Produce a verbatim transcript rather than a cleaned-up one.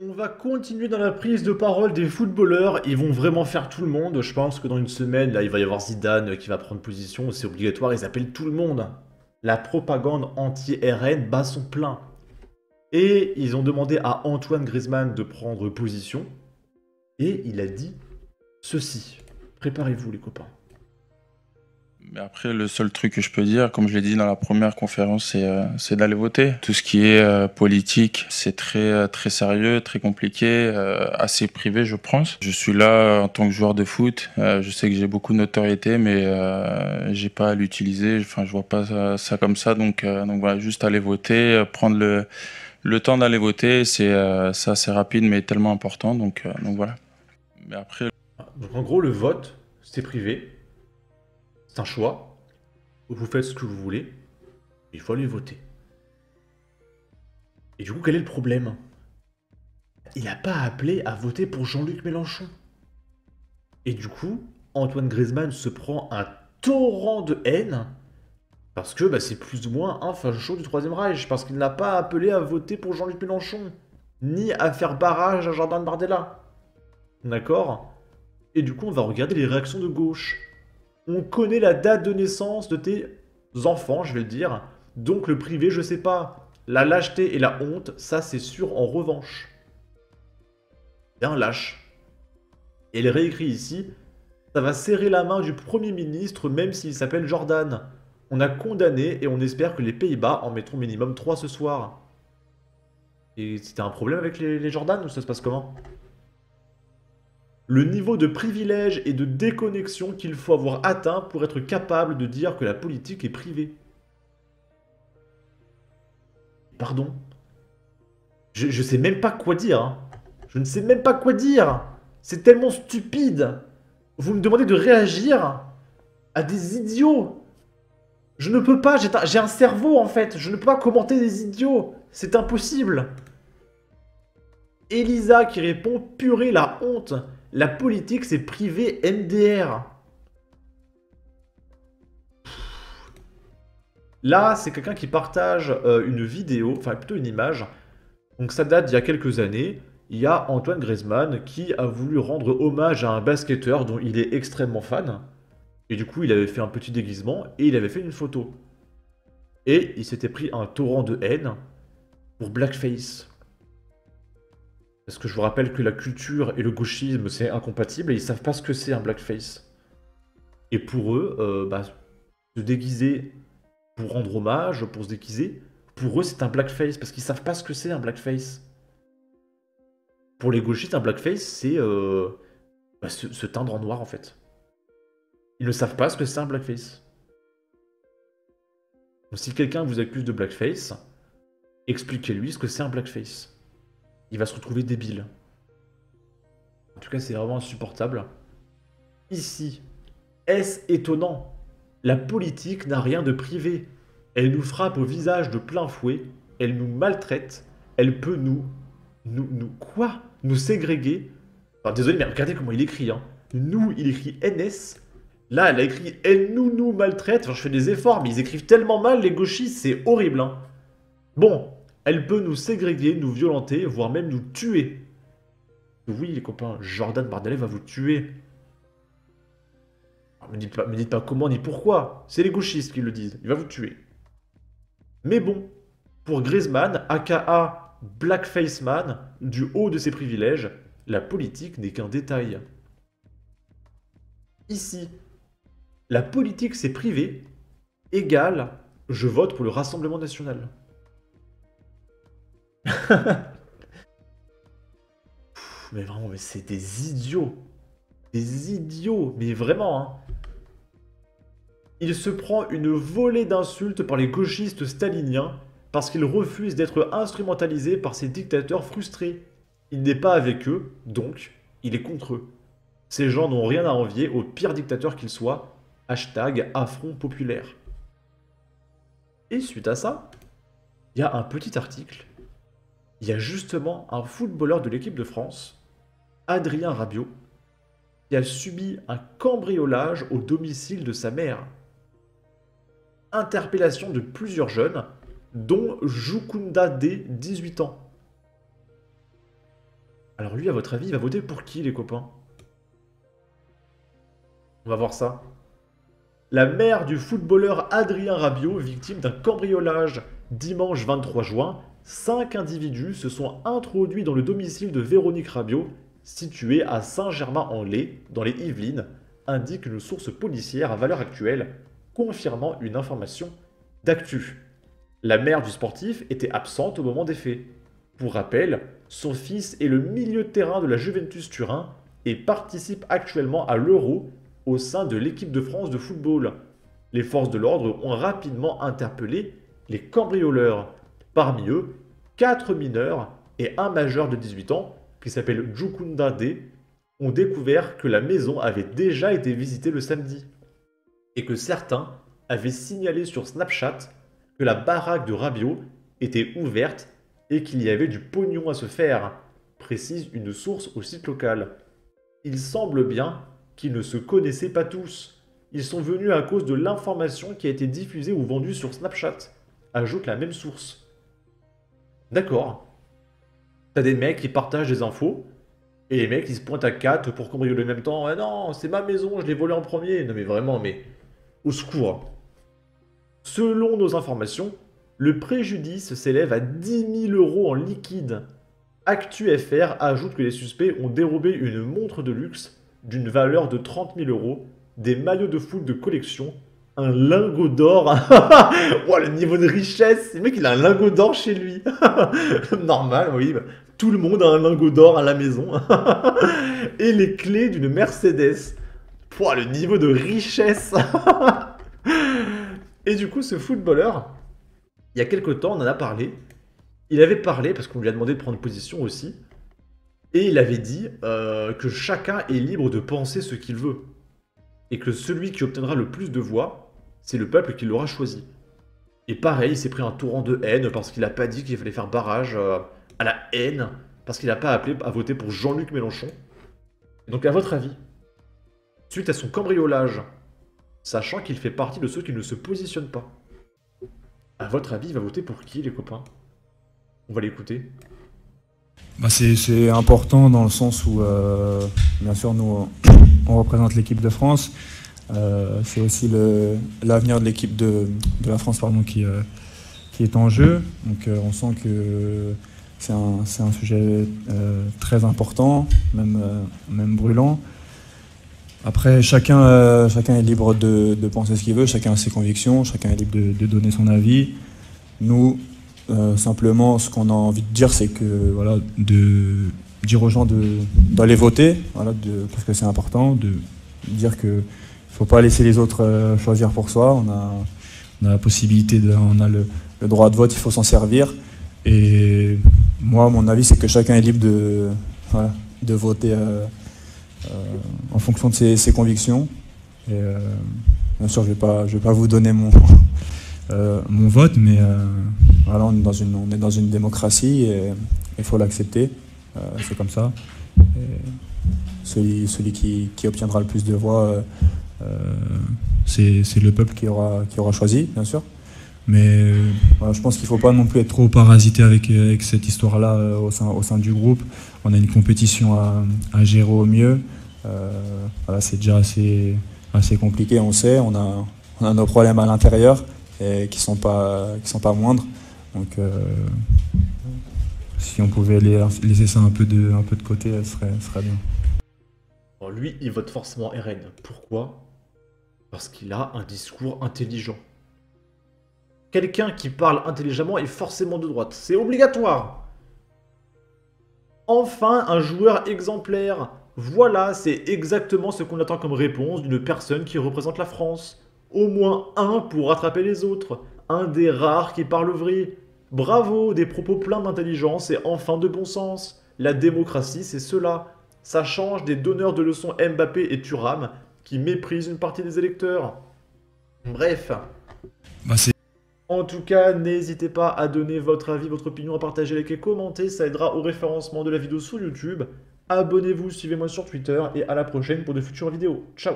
On va continuer dans la prise de parole des footballeurs. Ils vont vraiment faire tout le monde. Je pense que dans une semaine, là, il va y avoir Zidane qui va prendre position. C'est obligatoire, ils appellent tout le monde. La propagande anti-R N bat son plein. Et ils ont demandé à Antoine Griezmann de prendre position. Et il a dit ceci. Préparez-vous, les copains. Mais après, le seul truc que je peux dire, comme je l'ai dit dans la première conférence, c'est euh, d'aller voter. Tout ce qui est euh, politique, c'est très, très sérieux, très compliqué, euh, assez privé, je pense. Je suis là en tant que joueur de foot. Euh, je sais que j'ai beaucoup de notoriété, mais euh, j'ai pas à l'utiliser. Enfin, je vois pas ça, ça comme ça. Donc, euh, donc voilà, juste aller voter, euh, prendre le, le temps d'aller voter. C'est euh, assez rapide, mais tellement important. Donc, euh, donc voilà. Mais après... Donc en gros, le vote, c'est privé. C'est un choix, vous faites ce que vous voulez, il faut aller voter. Et du coup, quel est le problème? Il n'a pas appelé à voter pour Jean-Luc Mélenchon. Et du coup, Antoine Griezmann se prend un torrent de haine, parce que bah, c'est plus ou moins un facho du Troisième Reich, parce qu'il n'a pas appelé à voter pour Jean-Luc Mélenchon, ni à faire barrage à Jordan Bardella. D'accord? Et du coup, on va regarder les réactions de gauche. On connaît la date de naissance de tes enfants, je vais le dire. Donc le privé, je sais pas. La lâcheté et la honte, ça c'est sûr en revanche. C'est un lâche. Et il réécrit ici, ça va serrer la main du Premier ministre même s'il s'appelle Jordan. On a condamné et on espère que les Pays-Bas en mettront minimum trois ce soir. Et c'était un problème avec les, les Jordan ou ça se passe comment ? Le niveau de privilège et de déconnexion qu'il faut avoir atteint pour être capable de dire que la politique est privée. Pardon. Je, je sais même pas quoi dire. Hein. Je ne sais même pas quoi dire. C'est tellement stupide. Vous me demandez de réagir à des idiots. Je ne peux pas. J'ai un cerveau en fait. Je ne peux pas commenter des idiots. C'est impossible. Elisa qui répond « Purée, la honte !» La politique, c'est privé M D R. Là, c'est quelqu'un qui partage euh, une vidéo, enfin plutôt une image. Donc ça date d'il y a quelques années. Il y a Antoine Griezmann qui a voulu rendre hommage à un basketteur dont il est extrêmement fan. Et du coup, il avait fait un petit déguisement et il avait fait une photo. Et il s'était pris un torrent de haine pour blackface. Parce que je vous rappelle que la culture et le gauchisme, c'est incompatible et ils savent pas ce que c'est un blackface. Et pour eux, euh, bah, se déguiser pour rendre hommage, pour se déguiser, pour eux c'est un blackface parce qu'ils savent pas ce que c'est un blackface. Pour les gauchistes, un blackface, c'est euh, bah, se, se teindre en noir en fait. Ils ne savent pas ce que c'est un blackface. Donc si quelqu'un vous accuse de blackface, expliquez-lui ce que c'est un blackface. Il va se retrouver débile. En tout cas, c'est vraiment insupportable. Ici, est-ce étonnant? La politique n'a rien de privé. Elle nous frappe au visage de plein fouet. Elle nous maltraite. Elle peut nous... Nous... nous quoi? Nous ségréguer. Enfin, désolé, mais regardez comment il écrit. Hein. Nous, il écrit N S. Là, elle a écrit elle nous nous maltraite. Enfin, je fais des efforts, mais ils écrivent tellement mal, les gauchistes. C'est horrible. Hein. Bon... Elle peut nous ségréguer, nous violenter, voire même nous tuer. Oui, les copains, Jordan Bardella va vous tuer. Ne me dites pas, me dites pas comment ni pourquoi. C'est les gauchistes qui le disent. Il va vous tuer. Mais bon, pour Griezmann, aka Blackface Man, du haut de ses privilèges, la politique n'est qu'un détail. Ici, la politique c'est privé, égale je vote pour le Rassemblement National. Mais vraiment, mais c'est des idiots. Des idiots, mais vraiment. Hein. Il se prend une volée d'insultes par les gauchistes staliniens parce qu'il refuse d'être instrumentalisé par ces dictateurs frustrés. Il n'est pas avec eux, donc il est contre eux. Ces gens n'ont rien à envier aux pires dictateurs qu'ils soient. Hashtag affront populaire. Et suite à ça, il y a un petit article. Il y a justement un footballeur de l'équipe de France, Adrien Rabiot, qui a subi un cambriolage au domicile de sa mère. Interpellation de plusieurs jeunes, dont Jukunda D, dix-huit ans. Alors lui, à votre avis, il va voter pour qui, les copains? On va voir ça. La mère du footballeur Adrien Rabiot, victime d'un cambriolage dimanche vingt-trois juin, cinq individus se sont introduits dans le domicile de Véronique Rabiot, située à Saint-Germain-en-Laye, dans les Yvelines, indique une source policière à valeur actuelle, confirmant une information d'actu. La mère du sportif était absente au moment des faits. Pour rappel, son fils est le milieu de terrain de la Juventus Turin et participe actuellement à l'Euro au sein de l'équipe de France de football. Les forces de l'ordre ont rapidement interpellé les cambrioleurs. Parmi eux, quatre mineurs et un majeur de dix-huit ans, qui s'appelle Jukunda D, ont découvert que la maison avait déjà été visitée le samedi et que certains avaient signalé sur Snapchat que la baraque de Rabiot était ouverte et qu'il y avait du pognon à se faire, précise une source au site local. Il semble bien qu'ils ne se connaissaient pas tous. Ils sont venus à cause de l'information qui a été diffusée ou vendue sur Snapchat, ajoute la même source. D'accord. T'as des mecs qui partagent des infos, et les mecs ils se pointent à quatre pour cambrioler en même temps. Ah non, c'est ma maison, je l'ai volée en premier. Non mais vraiment, mais au secours. Selon nos informations, le préjudice s'élève à dix mille euros en liquide. ActuFR ajoute que les suspects ont dérobé une montre de luxe d'une valeur de trente mille euros, des maillots de foot de collection, un lingot d'or. Wow, le niveau de richesse. Le mec, il a un lingot d'or chez lui. Normal, oui. Tout le monde a un lingot d'or à la maison. Et les clés d'une Mercedes. Wow, le niveau de richesse. Et du coup, ce footballeur... Il y a quelque temps, on en a parlé. Il avait parlé, parce qu'on lui a demandé de prendre position aussi. Et il avait dit euh, que chacun est libre de penser ce qu'il veut. Et que celui qui obtiendra le plus de voix, c'est le peuple qui l'aura choisi. Et pareil, il s'est pris un torrent de haine parce qu'il n'a pas dit qu'il fallait faire barrage euh, à la haine. Parce qu'il n'a pas appelé à voter pour Jean-Luc Mélenchon. Et donc à votre avis, suite à son cambriolage, sachant qu'il fait partie de ceux qui ne se positionnent pas, à votre avis, il va voter pour qui, les copains? On va l'écouter. Bah c'est important dans le sens où, euh, bien sûr, nous, on représente l'équipe de France. Euh, c'est aussi l'avenir de l'équipe de, de la France pardon, qui, euh, qui est en jeu. Donc euh, on sent que c'est un, un sujet euh, très important, même, euh, même brûlant. Après, chacun, euh, chacun est libre de, de penser ce qu'il veut, chacun a ses convictions, chacun est libre de, de donner son avis. Nous, euh, simplement, ce qu'on a envie de dire, c'est que voilà, de dire aux gens d'aller voter, voilà, de, parce que c'est important, de dire qu'il ne faut pas laisser les autres euh, choisir pour soi. On a, on a la possibilité, de, on a le, le droit de vote, il faut s'en servir. Et moi, mon avis, c'est que chacun est libre de, voilà, de voter. Euh, Euh, en fonction de ses, ses convictions. Et, euh, bien sûr, je ne vais pas, je vais pas vous donner mon, euh, mon vote, mais euh, voilà, on est dans une, on est dans une démocratie et il faut l'accepter. Euh, c'est comme ça. Et celui celui qui, qui obtiendra le plus de voix, euh, c'est le peuple qui aura, qui aura choisi, bien sûr. Mais euh, voilà, je pense qu'il ne faut pas non plus être trop parasité avec, avec cette histoire-là euh, au, sein, au sein du groupe. On a une compétition à, à gérer au mieux. Euh, voilà, c'est déjà assez, assez compliqué, on sait. On a, on a nos problèmes à l'intérieur et qui ne sont pas, qui sont pas moindres. Donc euh, si on pouvait les, laisser ça un peu de, un peu de côté, ce serait, ce serait bien. Bon, lui, il vote forcément R N. Pourquoi? Parce qu'il a un discours intelligent. Quelqu'un qui parle intelligemment est forcément de droite. C'est obligatoire. Enfin, un joueur exemplaire. Voilà, c'est exactement ce qu'on attend comme réponse d'une personne qui représente la France. Au moins un pour rattraper les autres. Un des rares qui parle vrai. Bravo, des propos pleins d'intelligence et enfin de bon sens. La démocratie, c'est cela. Ça change des donneurs de leçons Mbappé et Thuram qui méprisent une partie des électeurs. Bref. Bah, c'est... En tout cas, n'hésitez pas à donner votre avis, votre opinion, à partager, liker, commenter. Ça aidera au référencement de la vidéo sur YouTube. Abonnez-vous, suivez-moi sur Twitter et à la prochaine pour de futures vidéos. Ciao!